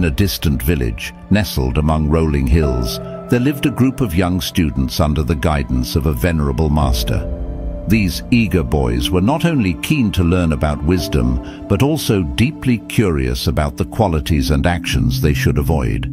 In a distant village, nestled among rolling hills, there lived a group of young students under the guidance of a venerable master. These eager boys were not only keen to learn about wisdom, but also deeply curious about the qualities and actions they should avoid.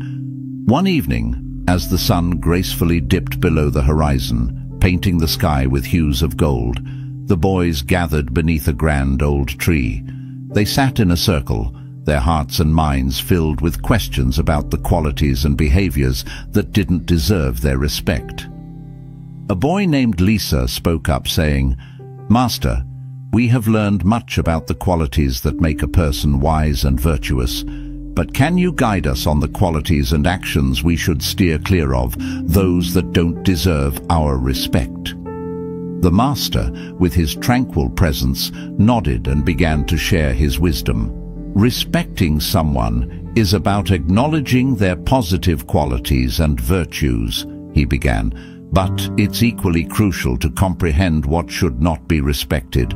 One evening, as the sun gracefully dipped below the horizon, painting the sky with hues of gold, the boys gathered beneath a grand old tree. They sat in a circle, their hearts and minds filled with questions about the qualities and behaviors that didn't deserve their respect. A boy named Lisa spoke up saying, "Master, we have learned much about the qualities that make a person wise and virtuous, but can you guide us on the qualities and actions we should steer clear of, those that don't deserve our respect?" The master, with his tranquil presence, nodded and began to share his wisdom. Respecting someone is about acknowledging their positive qualities and virtues, he began, but it's equally crucial to comprehend what should not be respected.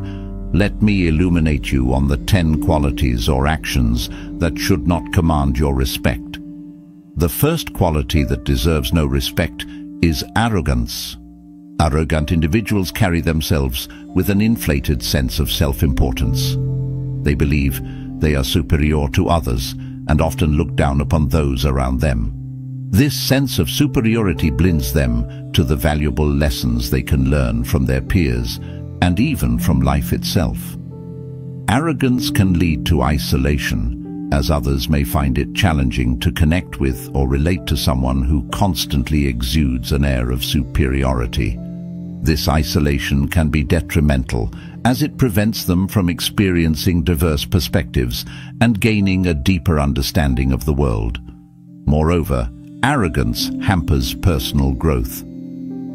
Let me illuminate you on the 10 qualities or actions that should not command your respect. The first quality that deserves no respect is arrogance. Arrogant individuals carry themselves with an inflated sense of self-importance. They believe they are superior to others and often look down upon those around them. This sense of superiority blinds them to the valuable lessons they can learn from their peers and even from life itself. Arrogance can lead to isolation, as others may find it challenging to connect with or relate to someone who constantly exudes an air of superiority. This isolation can be detrimental, as it prevents them from experiencing diverse perspectives and gaining a deeper understanding of the world. Moreover, arrogance hampers personal growth.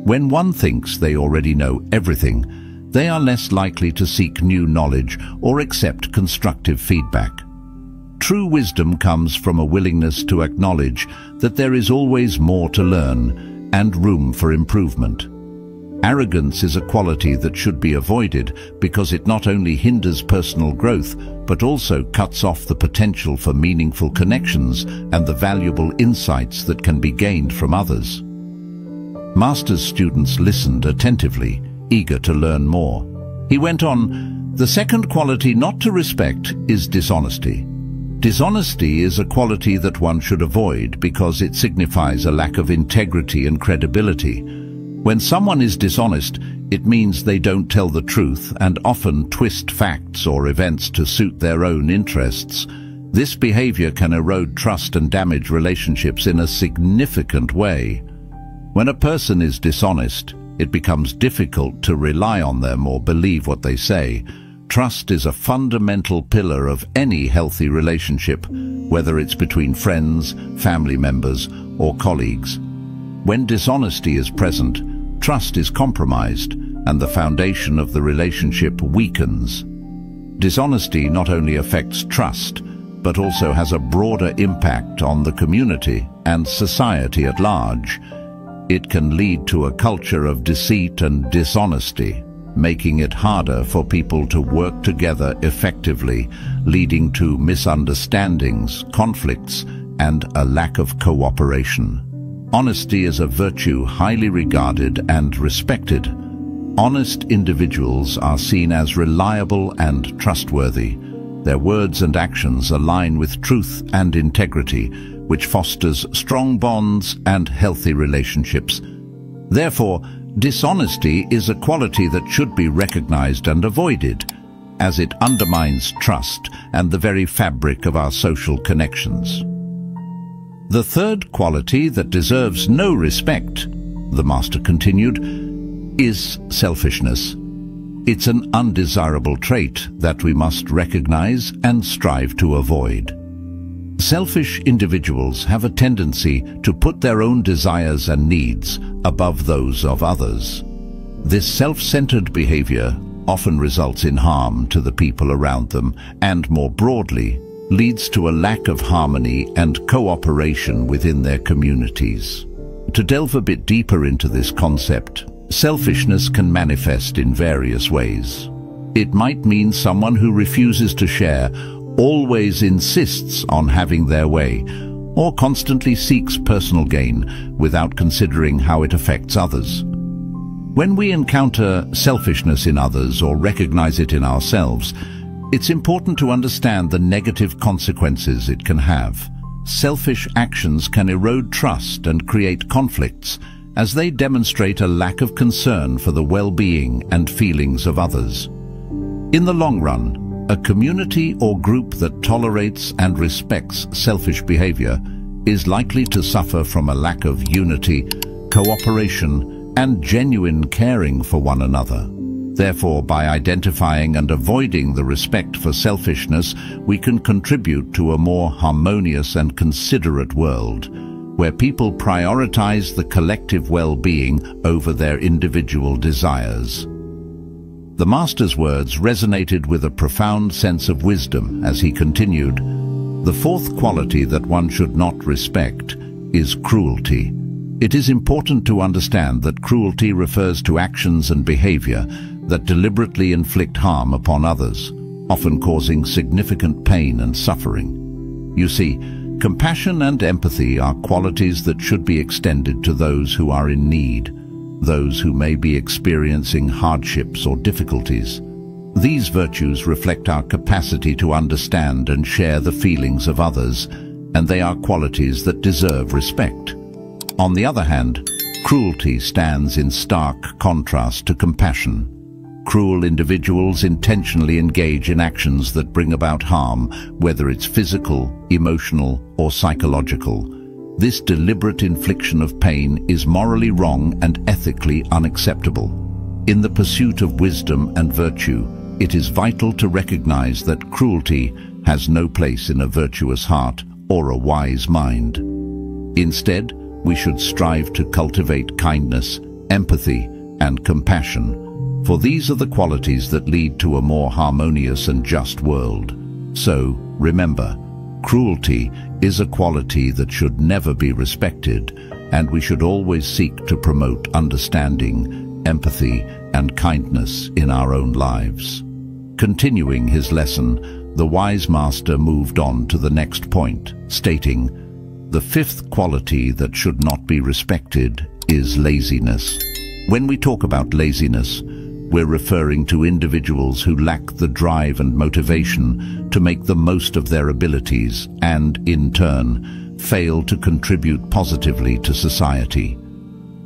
When one thinks they already know everything, they are less likely to seek new knowledge or accept constructive feedback. True wisdom comes from a willingness to acknowledge that there is always more to learn and room for improvement. Arrogance is a quality that should be avoided because it not only hinders personal growth, but also cuts off the potential for meaningful connections and the valuable insights that can be gained from others. Master's students listened attentively, eager to learn more. He went on, "The second quality not to respect is dishonesty. Dishonesty is a quality that one should avoid because it signifies a lack of integrity and credibility. When someone is dishonest, it means they don't tell the truth and often twist facts or events to suit their own interests. This behavior can erode trust and damage relationships in a significant way. When a person is dishonest, it becomes difficult to rely on them or believe what they say. Trust is a fundamental pillar of any healthy relationship, whether it's between friends, family members, or colleagues. When dishonesty is present, trust is compromised, and the foundation of the relationship weakens. Dishonesty not only affects trust, but also has a broader impact on the community and society at large. It can lead to a culture of deceit and dishonesty, making it harder for people to work together effectively, leading to misunderstandings, conflicts, and a lack of cooperation. Honesty is a virtue highly regarded and respected. Honest individuals are seen as reliable and trustworthy. Their words and actions align with truth and integrity, which fosters strong bonds and healthy relationships. Therefore, dishonesty is a quality that should be recognized and avoided, as it undermines trust and the very fabric of our social connections." The third quality that deserves no respect, the master continued, is selfishness. It's an undesirable trait that we must recognize and strive to avoid. Selfish individuals have a tendency to put their own desires and needs above those of others. This self-centered behavior often results in harm to the people around them and, more broadly, leads to a lack of harmony and cooperation within their communities. To delve a bit deeper into this concept, selfishness can manifest in various ways. It might mean someone who refuses to share always insists on having their way, or constantly seeks personal gain without considering how it affects others. When we encounter selfishness in others or recognize it in ourselves, it's important to understand the negative consequences it can have. Selfish actions can erode trust and create conflicts, as they demonstrate a lack of concern for the well-being and feelings of others. In the long run, a community or group that tolerates and respects selfish behavior is likely to suffer from a lack of unity, cooperation, and genuine caring for one another. Therefore, by identifying and avoiding the respect for selfishness, we can contribute to a more harmonious and considerate world, where people prioritize the collective well-being over their individual desires. The Master's words resonated with a profound sense of wisdom as he continued, "The fourth quality that one should not respect is cruelty. It is important to understand that cruelty refers to actions and behavior that deliberately inflict harm upon others, often causing significant pain and suffering. You see, compassion and empathy are qualities that should be extended to those who are in need, those who may be experiencing hardships or difficulties. These virtues reflect our capacity to understand and share the feelings of others, and they are qualities that deserve respect. On the other hand, cruelty stands in stark contrast to compassion. Cruel individuals intentionally engage in actions that bring about harm, whether it's physical, emotional, or psychological. This deliberate infliction of pain is morally wrong and ethically unacceptable. In the pursuit of wisdom and virtue, it is vital to recognize that cruelty has no place in a virtuous heart or a wise mind. Instead, we should strive to cultivate kindness, empathy, and compassion, for these are the qualities that lead to a more harmonious and just world. So, remember, cruelty is a quality that should never be respected, and we should always seek to promote understanding, empathy, and kindness in our own lives." Continuing his lesson, the wise master moved on to the next point, stating, "The fifth quality that should not be respected is laziness." When we talk about laziness, we're referring to individuals who lack the drive and motivation to make the most of their abilities and, in turn, fail to contribute positively to society.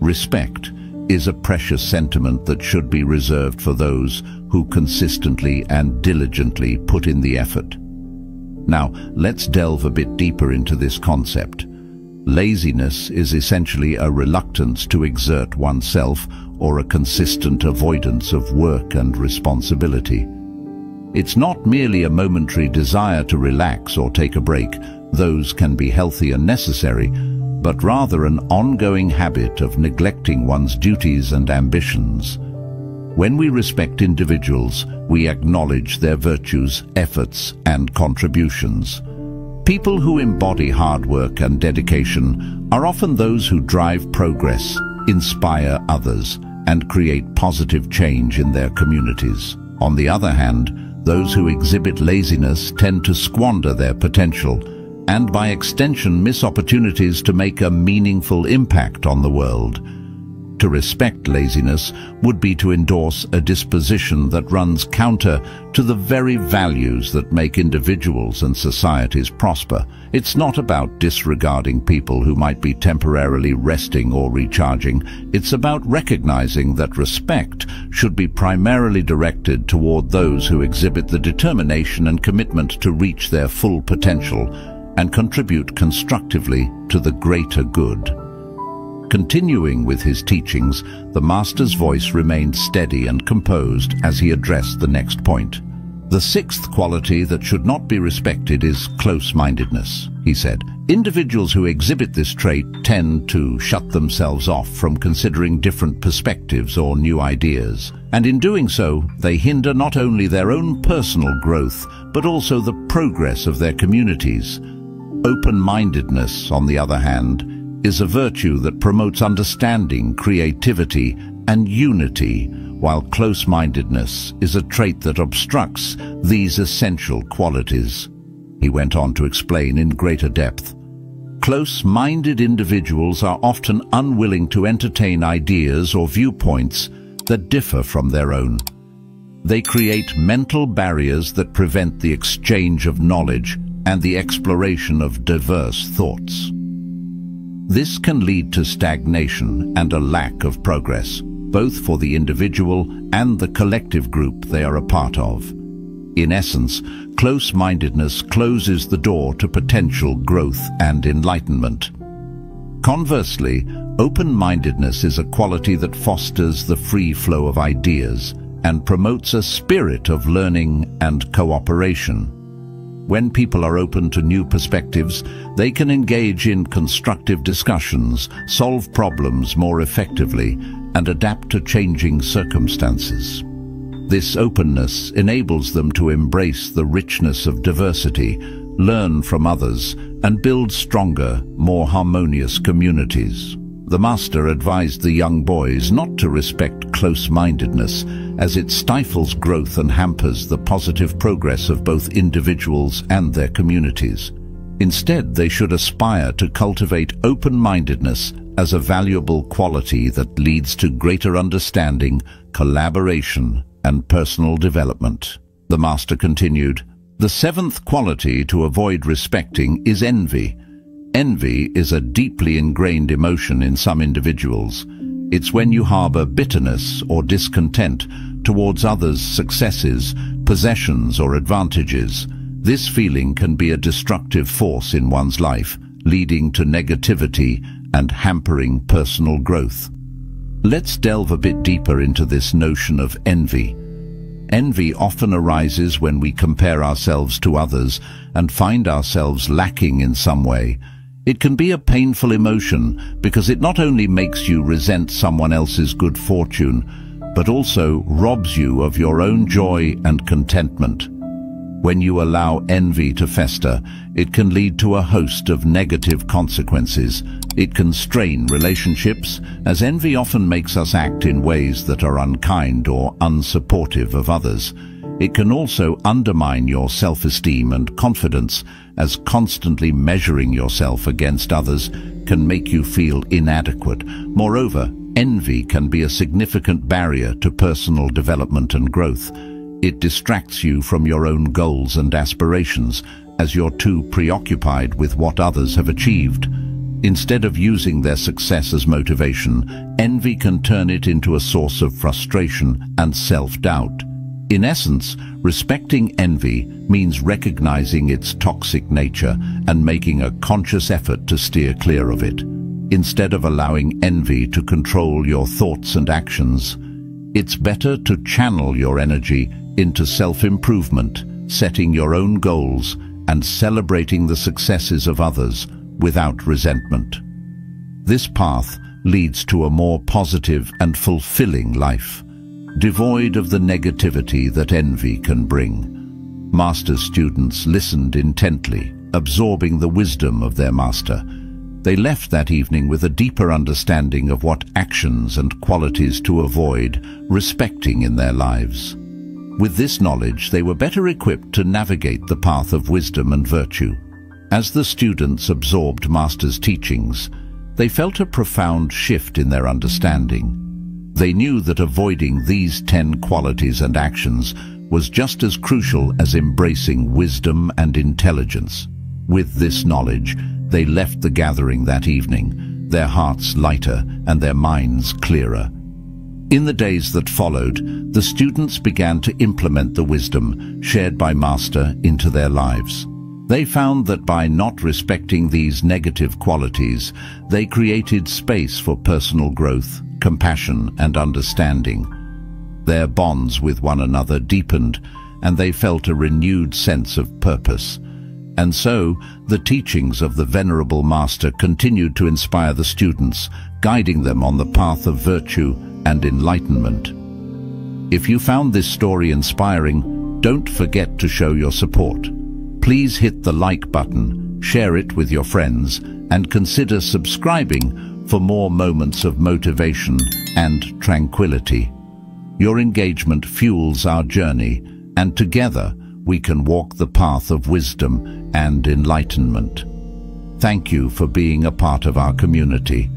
Respect is a precious sentiment that should be reserved for those who consistently and diligently put in the effort. Now, let's delve a bit deeper into this concept. Laziness is essentially a reluctance to exert oneself or a consistent avoidance of work and responsibility. It's not merely a momentary desire to relax or take a break, those can be healthy and necessary, but rather an ongoing habit of neglecting one's duties and ambitions. When we respect individuals, we acknowledge their virtues, efforts, and contributions. People who embody hard work and dedication are often those who drive progress, inspire others, and create positive change in their communities. On the other hand, those who exhibit laziness tend to squander their potential and, by extension, miss opportunities to make a meaningful impact on the world. To respect laziness would be to endorse a disposition that runs counter to the very values that make individuals and societies prosper. It's not about disregarding people who might be temporarily resting or recharging. It's about recognizing that respect should be primarily directed toward those who exhibit the determination and commitment to reach their full potential and contribute constructively to the greater good. Continuing with his teachings, the Master's voice remained steady and composed as he addressed the next point. "The sixth quality that should not be respected is close-mindedness," he said. "Individuals who exhibit this trait tend to shut themselves off from considering different perspectives or new ideas, and in doing so, they hinder not only their own personal growth, but also the progress of their communities. Open-mindedness, on the other hand, is a virtue that promotes understanding, creativity, and unity, while close-mindedness is a trait that obstructs these essential qualities. he went on to explain in greater depth. Close-minded individuals are often unwilling to entertain ideas or viewpoints that differ from their own. They create mental barriers that prevent the exchange of knowledge and the exploration of diverse thoughts. This can lead to stagnation and a lack of progress, both for the individual and the collective group they are a part of. In essence, close-mindedness closes the door to potential growth and enlightenment. Conversely, open-mindedness is a quality that fosters the free flow of ideas and promotes a spirit of learning and cooperation. When people are open to new perspectives, they can engage in constructive discussions, solve problems more effectively, and adapt to changing circumstances. This openness enables them to embrace the richness of diversity, learn from others, and build stronger, more harmonious communities. The master advised the young boys not to respect close-mindedness, as it stifles growth and hampers the positive progress of both individuals and their communities. Instead, they should aspire to cultivate open-mindedness as a valuable quality that leads to greater understanding, collaboration, and personal development. The master continued, "The seventh quality to avoid respecting is envy. Envy is a deeply ingrained emotion in some individuals. It's when you harbor bitterness or discontent towards others' successes, possessions, or advantages. This feeling can be a destructive force in one's life, leading to negativity and hampering personal growth." Let's delve a bit deeper into this notion of envy. Envy often arises when we compare ourselves to others and find ourselves lacking in some way. It can be a painful emotion because it not only makes you resent someone else's good fortune, but also robs you of your own joy and contentment. When you allow envy to fester, it can lead to a host of negative consequences. It can strain relationships, as envy often makes us act in ways that are unkind or unsupportive of others. It can also undermine your self-esteem and confidence, as constantly measuring yourself against others can make you feel inadequate. Moreover, envy can be a significant barrier to personal development and growth. It distracts you from your own goals and aspirations, as you're too preoccupied with what others have achieved. Instead of using their success as motivation, envy can turn it into a source of frustration and self-doubt. In essence, respecting envy means recognizing its toxic nature and making a conscious effort to steer clear of it. Instead of allowing envy to control your thoughts and actions, it's better to channel your energy into self-improvement, setting your own goals and celebrating the successes of others without resentment. This path leads to a more positive and fulfilling life, devoid of the negativity that envy can bring. Master's students listened intently, absorbing the wisdom of their master. They left that evening with a deeper understanding of what actions and qualities to avoid respecting in their lives. With this knowledge, they were better equipped to navigate the path of wisdom and virtue. As the students absorbed Master's teachings, they felt a profound shift in their understanding. They knew that avoiding these 10 qualities and actions was just as crucial as embracing wisdom and intelligence. With this knowledge, they left the gathering that evening, their hearts lighter and their minds clearer. In the days that followed, the students began to implement the wisdom shared by Master into their lives. They found that by not respecting these negative qualities, they created space for personal growth, compassion, and understanding. Their bonds with one another deepened, and they felt a renewed sense of purpose. And so, the teachings of the Venerable Master continued to inspire the students, guiding them on the path of virtue and enlightenment. If you found this story inspiring, don't forget to show your support. Please hit the like button, share it with your friends, and consider subscribing for more moments of motivation and tranquility. Your engagement fuels our journey, and together we can walk the path of wisdom and enlightenment. Thank you for being a part of our community.